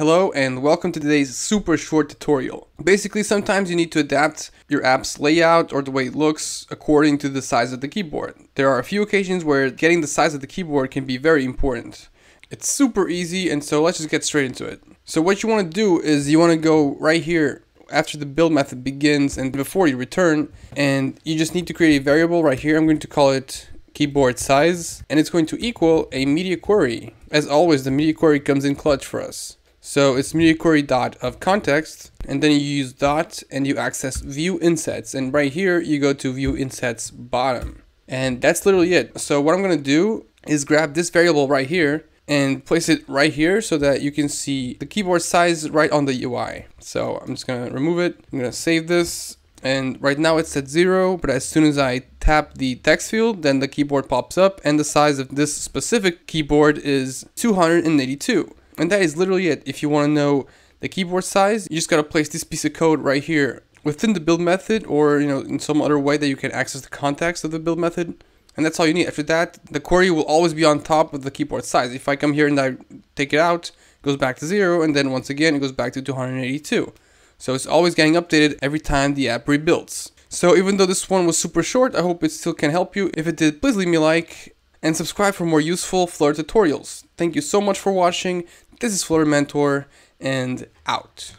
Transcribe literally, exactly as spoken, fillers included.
Hello and welcome to today's super short tutorial. Basically, sometimes you need to adapt your app's layout or the way it looks according to the size of the keyboard. There are a few occasions where getting the size of the keyboard can be very important. It's super easy, and so let's just get straight into it. So what you want to do is you want to go right here after the build method begins and before you return, and you just need to create a variable right here. I'm going to call it keyboard size, and it's going to equal a MediaQuery. As always, the MediaQuery comes in clutch for us. So it's MediaQuery dot of context, and then you use dot and you access view insets, and right here you go to view insets bottom, and that's literally it. So what I'm going to do is grab this variable right here and place it right here so that you can see the keyboard size right on the U I. So I'm just going to remove it. I'm going to save this, and right now it's at zero, but as soon as I tap the text field, then the keyboard pops up, and the size of this specific keyboard is two hundred eighty-two. And that is literally it. If you want to know the keyboard size, you just got to place this piece of code right here within the build method, or you know, in some other way that you can access the context of the build method. And that's all you need. After that, the query will always be on top of the keyboard size. If I come here and I take it out, it goes back to zero. And then once again, it goes back to two hundred eighty-two. So it's always getting updated every time the app rebuilds. So even though this one was super short, I hope it still can help you. If it did, please leave me a like and subscribe for more useful Flutter tutorials. Thank you so much for watching. This is Flutter Mentor, and out.